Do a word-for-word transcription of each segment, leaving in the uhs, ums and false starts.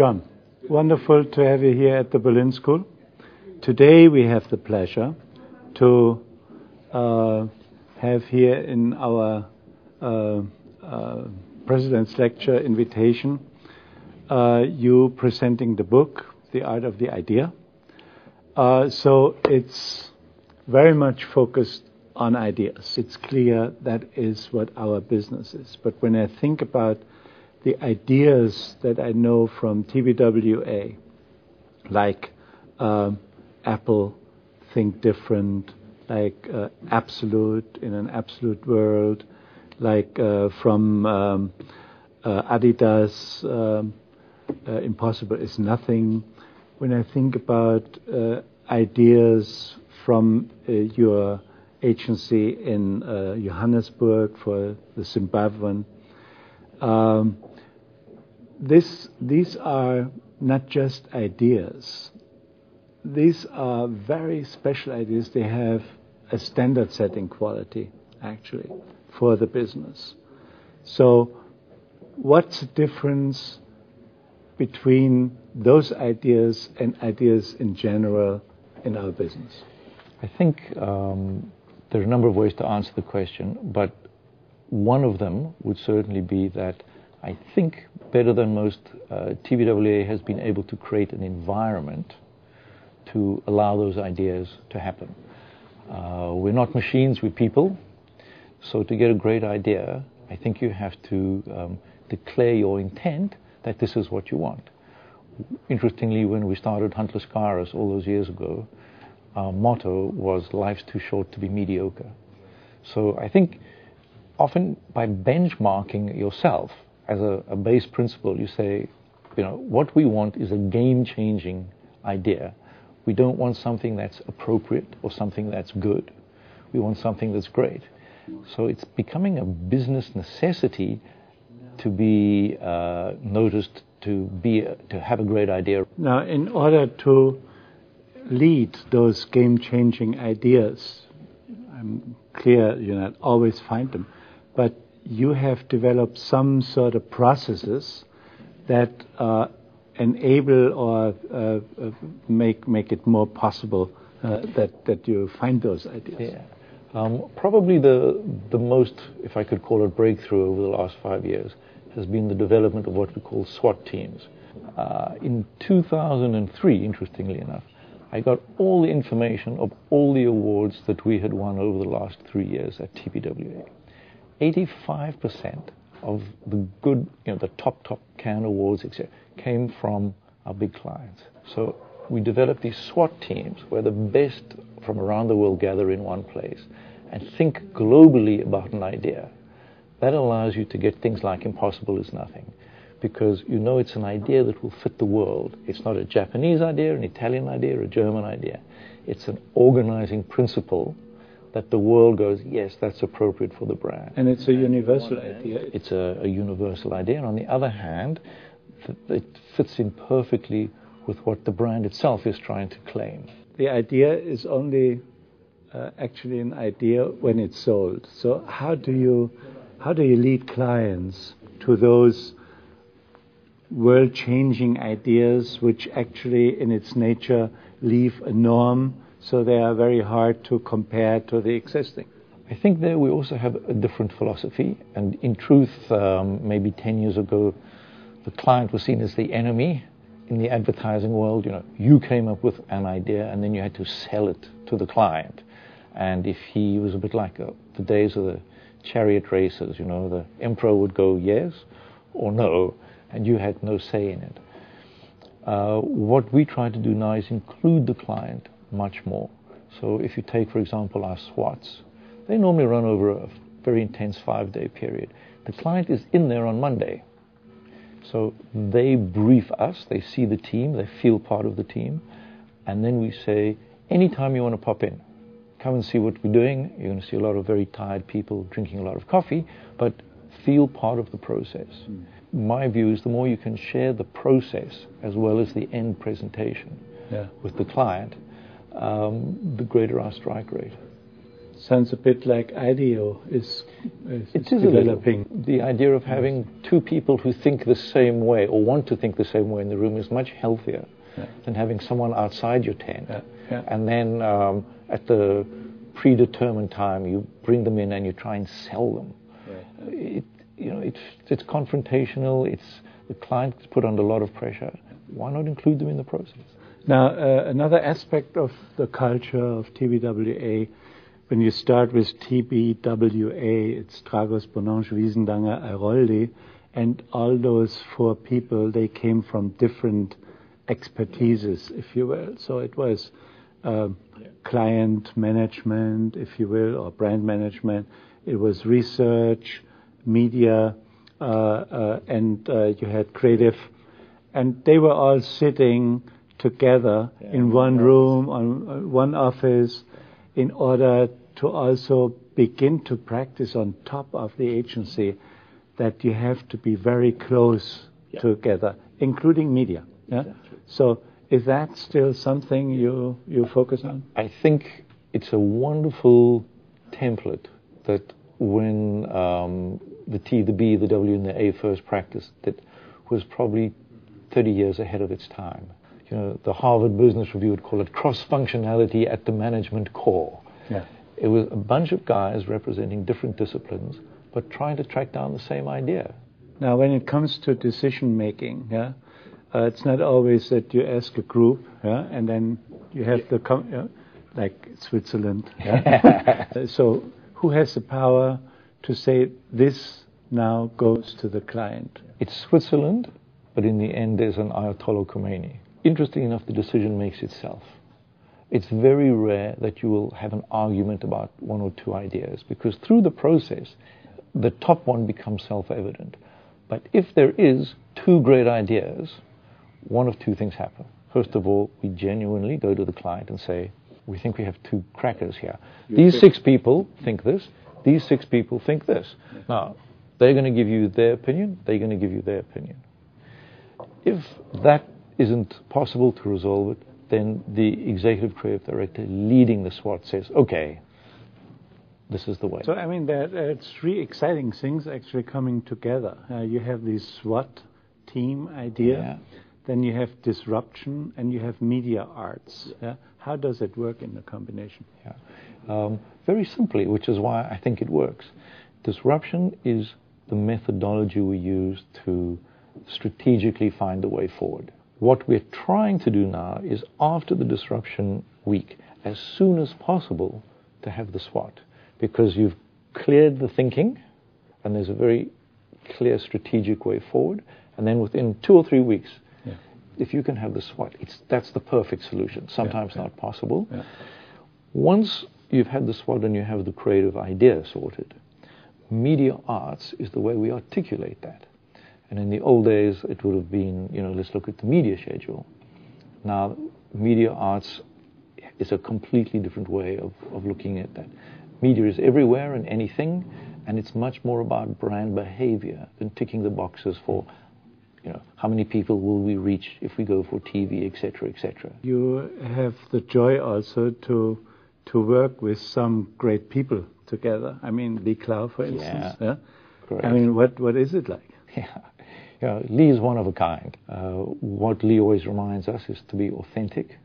John, wonderful to have you here at the Berlin School. Today we have the pleasure to uh, have here in our uh, uh, President's Lecture invitation uh, you presenting the book, The Art of the Idea. Uh, so it's very much focused on ideas. It's clear that is what our business is. But when I think about the ideas that I know from T B W A, like uh, Apple, think different, like uh, Absolut, in an absolute world, like uh, from um, uh, Adidas, um, uh, impossible is nothing. When I think about uh, ideas from uh, your agency in uh, Johannesburg for the Zimbabwean, um, This, these are not just ideas. These are very special ideas. They have a standard-setting quality, actually, for the business. So what's the difference between those ideas and ideas in general in our business? I think um, there's a number of ways to answer the question, but one of them would certainly be that I think better than most, uh, T B W A has been able to create an environment to allow those ideas to happen. Uh, we're not machines, we're people. So to get a great idea, I think you have to um, declare your intent that this is what you want. Interestingly, when we started Hunt Lascaris all those years ago, our motto was, life's too short to be mediocre. So I think often by benchmarking yourself, as a, a base principle, you say, you know, what we want is a game-changing idea. We don't want something that's appropriate or something that's good. We want something that's great. So it's becoming a business necessity to be uh, noticed, to be a, to have a great idea. Now, in order to lead those game-changing ideas, I'm clear you not always find them, but you have developed some sort of processes that uh, enable or uh, make make it more possible uh, that that you find those ideas. Yeah. Um, probably the the most, if I could call it, breakthrough over the last five years has been the development of what we call SWOT teams. Uh, in two thousand three, interestingly enough, I got all the information of all the awards that we had won over the last three years at T B W A. eighty-five percent of the good, you know, the top, top Cannes awards, et cetera, came from our big clients. So we developed these SWOT teams where the best from around the world gather in one place and think globally about an idea. That allows you to get things like impossible is nothing, because you know it's an idea that will fit the world. It's not a Japanese idea, an Italian idea, or a German idea. It's an organizing principle that the world goes, yes, that's appropriate for the brand. And it's a universal idea. It's a, a universal idea. And on the other hand, th- it fits in perfectly with what the brand itself is trying to claim. The idea is only uh, actually an idea when it's sold. So how do you, how do you lead clients to those world-changing ideas which actually in its nature leave a norm, so they are very hard to compare to the existing? I think there we also have a different philosophy. And in truth, um, maybe ten years ago, the client was seen as the enemy in the advertising world. You know, you came up with an idea and then you had to sell it to the client. And if he was a bit like uh, the days of the chariot races, you know, the emperor would go yes or no, and you had no say in it. Uh, what we try to do now is include the client much more. So if you take, for example, our SWOTs, they normally run over a very intense five-day period. The client is in there on Monday. So they brief us, they see the team, they feel part of the team, and then we say, anytime you want to pop in, come and see what we're doing. You're going to see a lot of very tired people drinking a lot of coffee, but feel part of the process. Mm. My view is the more you can share the process as well as the end presentation yeah. with the client, Um, the greater our strike rate. sounds a bit like IDEO is, is, it is, is developing. Little, the idea of having two people who think the same way or want to think the same way in the room is much healthier yeah. than having someone outside your tent. Yeah. Yeah. And then um, at the predetermined time, you bring them in and you try and sell them. Yeah. It, you know, it's, it's confrontational. It's the client's put under a lot of pressure. Why not include them in the process? Now, uh, another aspect of the culture of T B W A, when you start with T B W A, it's Tragos, Boninche, Wiesendanger, Airoldi, and all those four people, they came from different expertises, if you will. So it was um, yeah. client management, if you will, or brand management. It was research, media, uh, uh, and uh, you had creative. And they were all sitting together yeah, in one room, on uh, one office, in order to also begin to practice on top of the agency that you have to be very close yeah. together, including media. Yeah? Exactly. So is that still something you, you focus on? I think it's a wonderful template that when um, the T, the B, the W, and the A first practiced, that was probably thirty years ahead of its time. You know, the Harvard Business Review would call it cross-functionality at the management core. Yeah. It was a bunch of guys representing different disciplines, but trying to track down the same idea. Now, when it comes to decision-making, yeah, uh, it's not always that you ask a group, yeah, and then you have yeah. the, com- yeah, like Switzerland. Yeah? So who has the power to say, this now goes to the client? It's Switzerland, but in the end there's an Ayatollah Khomeini. Interesting enough, the decision makes itself. It's very rare that you will have an argument about one or two ideas, because through the process, the top one becomes self-evident. But if there is two great ideas, one of two things happen. First of all, we genuinely go to the client and say, we think we have two crackers here. These six people think this. These six people think this. Now, they're going to give you their opinion. They're going to give you their opinion. If that isn't possible to resolve it, then the executive creative director leading the SWOT says, okay, this is the way. So, I mean, there are three exciting things actually coming together. Uh, you have this SWOT team idea, yeah. then you have disruption, and you have media arts. Yeah. How does it work in the combination? Yeah. Um, very simply, which is why I think it works. Disruption is the methodology we use to strategically find the way forward. What we're trying to do now is, after the disruption week, as soon as possible, to have the SWOT, because you've cleared the thinking and there's a very clear strategic way forward. And then within two or three weeks, yeah. if you can have the SWOT, it's, that's the perfect solution. Sometimes yeah, yeah. not possible. Yeah. Once you've had the SWOT and you have the creative idea sorted, media arts is the way we articulate that. And in the old days, it would have been, you know, let's look at the media schedule. Now, media arts is a completely different way of, of looking at that. Media is everywhere and anything, and it's much more about brand behavior than ticking the boxes for, you know, how many people will we reach if we go for T V, et cetera, et cetera. You have the joy also to to work with some great people together. I mean, Lee Clow, for instance. Yeah. yeah? I mean, what what is it like? Yeah. You know, Lee is one of a kind. Uh, what Lee always reminds us is to be authentic.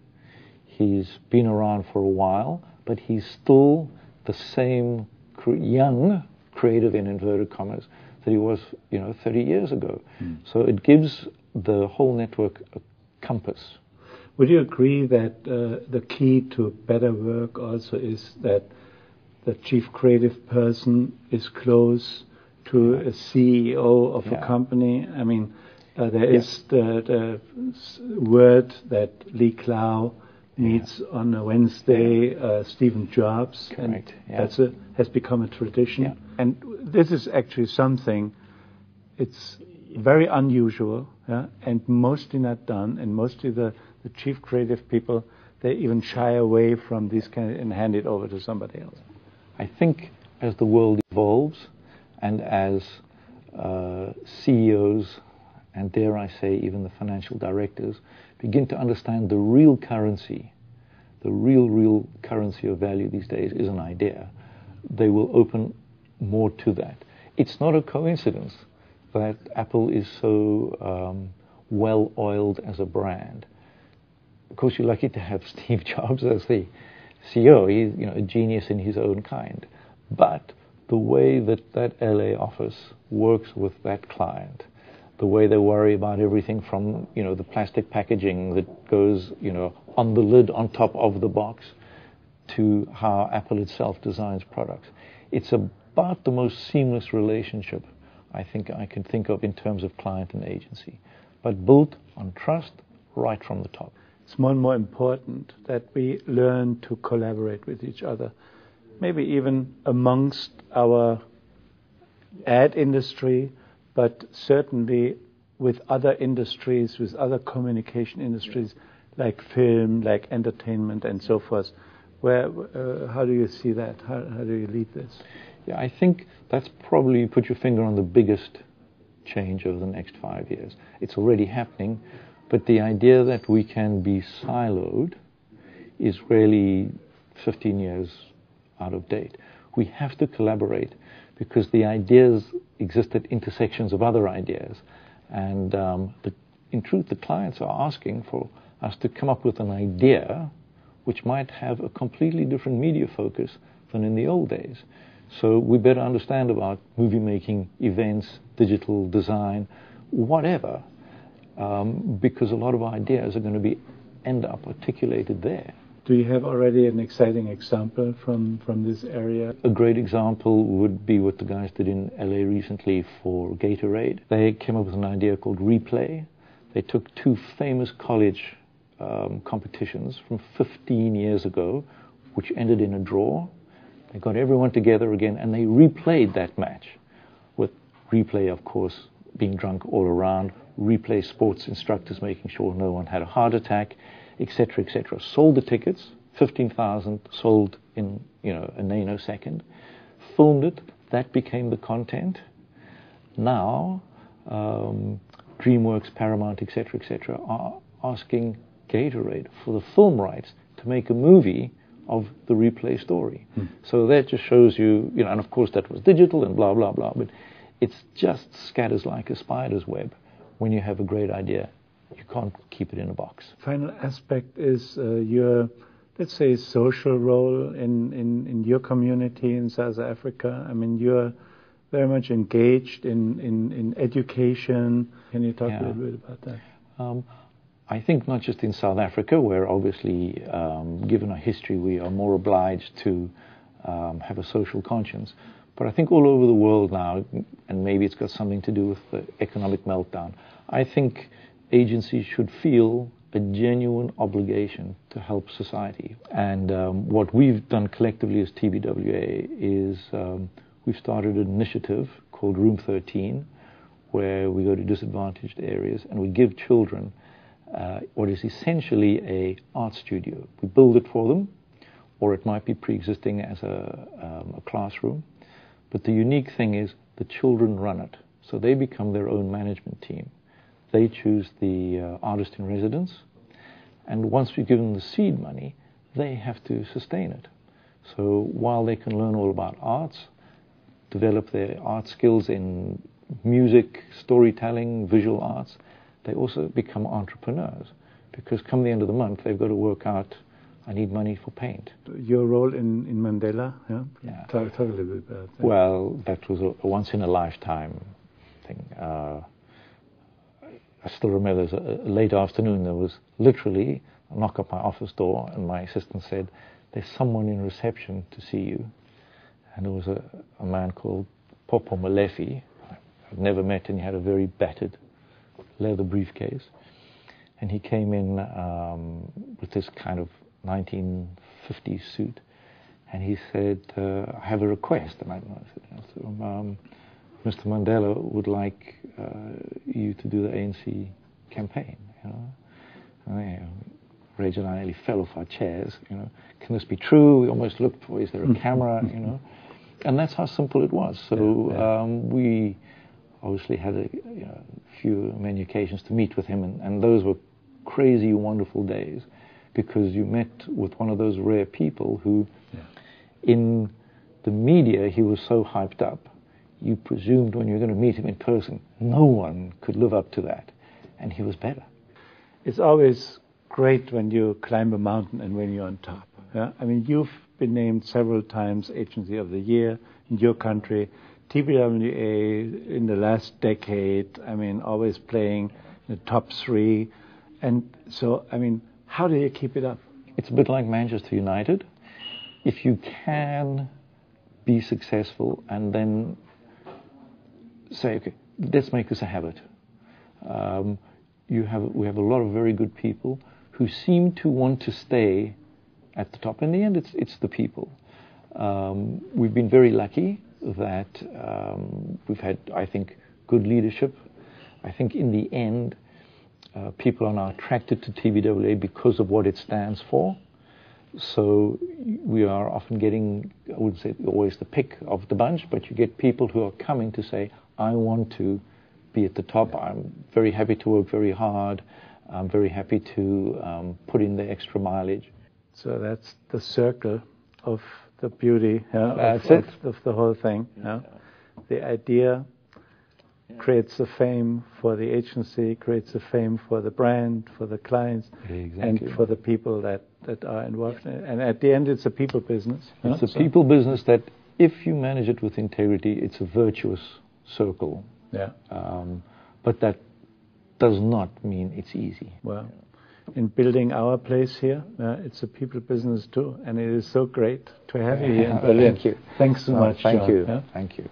He's been around for a while, but he's still the same cre- young, creative in inverted commas, that he was, you know, thirty years ago. Mm. So it gives the whole network a compass. Would you agree that uh, the key to better work also is that the chief creative person is close to a C E O of yeah. a company? I mean, uh, there yeah. is the, the word that Lee Clow meets yeah. on a Wednesday, yeah. uh, Stephen Jobs. Correct. And yeah. that's a, has become a tradition. Yeah. And this is actually something, it's very unusual yeah, and mostly not done, and mostly the, the chief creative people, they even shy away from this kind of, and hand it over to somebody else. I think as the world evolves, and as uh, C E Os, and dare I say even the financial directors, begin to understand the real currency, the real, real currency of value these days is an idea. they will open more to that. It's not a coincidence that Apple is so um, well-oiled as a brand. Of course, you're lucky to have Steve Jobs as the C E O. He's, you know, a genius in his own kind. But the way that that L A office works with that client, the way they worry about everything from, you know, the plastic packaging that goes, you know, on the lid on top of the box to how Apple itself designs products. It's about the most seamless relationship I think I can think of in terms of client and agency, but built on trust right from the top. It's more and more important that we learn to collaborate with each other, maybe even amongst our ad industry, but certainly with other industries, with other communication industries, like film, like entertainment, and so forth. Where, uh, how do you see that? How, how do you lead this? Yeah, I think that's probably, you put your finger on the biggest change over the next five years. It's already happening, but the idea that we can be siloed is really fifteen years out of date. We have to collaborate because the ideas exist at intersections of other ideas. And um, the, in truth, the clients are asking for us to come up with an idea which might have a completely different media focus than in the old days. So we better understand about movie making, events, digital design, whatever, um, because a lot of ideas are going to be end up articulated there. Do you have already an exciting example from, from this area? A great example would be what the guys did in L A recently for Gatorade. They came up with an idea called Replay. They took two famous college um, competitions from fifteen years ago, which ended in a draw. They got everyone together again, and they replayed that match, with Replay, of course, being drunk all around, Replay sports instructors making sure no one had a heart attack, etc., et cetera. Sold the tickets, fifteen thousand sold in, you know, a nanosecond. Filmed it, that became the content. Now, um, DreamWorks, Paramount, et cetera, et cetera, are asking Gatorade for the film rights to make a movie of the Replay story. Hmm. So that just shows you, you know, and of course that was digital and blah, blah, blah, but it's just scatters like a spider's web when you have a great idea. You can't keep it in a box. Final aspect is uh, your, let's say, social role in, in, in your community in South Africa. I mean, you're very much engaged in, in, in education. Can you talk yeah. a little bit about that? Um, I think not just in South Africa, where obviously, um, given our history, we are more obliged to um, have a social conscience. But I think all over the world now, and maybe it's got something to do with the economic meltdown, I think agencies should feel a genuine obligation to help society. And um, what we've done collectively as T B W A is um, we've started an initiative called Room thirteen, where we go to disadvantaged areas and we give children uh, what is essentially a art studio. We build it for them, or it might be pre-existing as a, um, a classroom. But the unique thing is the children run it, so they become their own management team. They choose the uh, artist in residence, and once we give them the seed money, they have to sustain it. So while they can learn all about arts, develop their art skills in music, storytelling, visual arts, they also become entrepreneurs, because come the end of the month, they've got to work out, I need money for paint. Your role in, in Mandela, yeah? yeah. Talk, talk a little bit about that. Well, that was a once-in-a-lifetime thing. Uh, I still remember, it was a late afternoon, there was literally a knock at my office door, and my assistant said, there's someone in reception to see you. And there was a, a man called Popo Malefi, I've never met, and he had a very battered leather briefcase. And he came in um, with this kind of nineteen fifties suit, and he said, uh, I have a request. And I said, um, Mister Mandela would like uh, you to do the A N C campaign, you know. And, you know, Reg and I nearly fell off our chairs, you know. Can this be true? We almost looked for, is there a camera, you know. And that's how simple it was. So yeah, yeah. Um, we obviously had a you know, few many occasions to meet with him, and, and those were crazy, wonderful days, because you met with one of those rare people who, yeah. in the media, he was so hyped up, you presumed when you were going to meet him in person, no one could live up to that. And he was better. It's always great when you climb a mountain and when you're on top. Yeah? I mean, you've been named several times Agency of the Year in your country. T B W A in the last decade, I mean, always playing the top three. And so, I mean, how do you keep it up? It's a bit like Manchester United. If you can be successful and then say, okay, let's make this a habit. Um, you have, we have a lot of very good people who seem to want to stay at the top. In the end, it's, it's the people. Um, we've been very lucky that um, we've had, I think, good leadership. I think in the end, uh, people are now attracted to T B W A because of what it stands for. So we are often getting, I wouldn't say always the pick of the bunch, but you get people who are coming to say, I want to be at the top. I'm very happy to work very hard. I'm very happy to um, put in the extra mileage. So that's the circle of the beauty uh, of, of, of the whole thing. Yeah. Yeah. The idea creates the fame for the agency, creates the fame for the brand, for the clients, exactly. And for the people that, that are involved. Yes. And at the end, it's a people business. It's huh? a so. people business that if you manage it with integrity, it's a virtuous circle. Yeah. Um, but that does not mean it's easy. Well, in building our place here, uh, it's a people business too. And it is so great to have you here in Berlin. Thank you. Thanks so no, much, Thank John. you. Yeah? Thank you.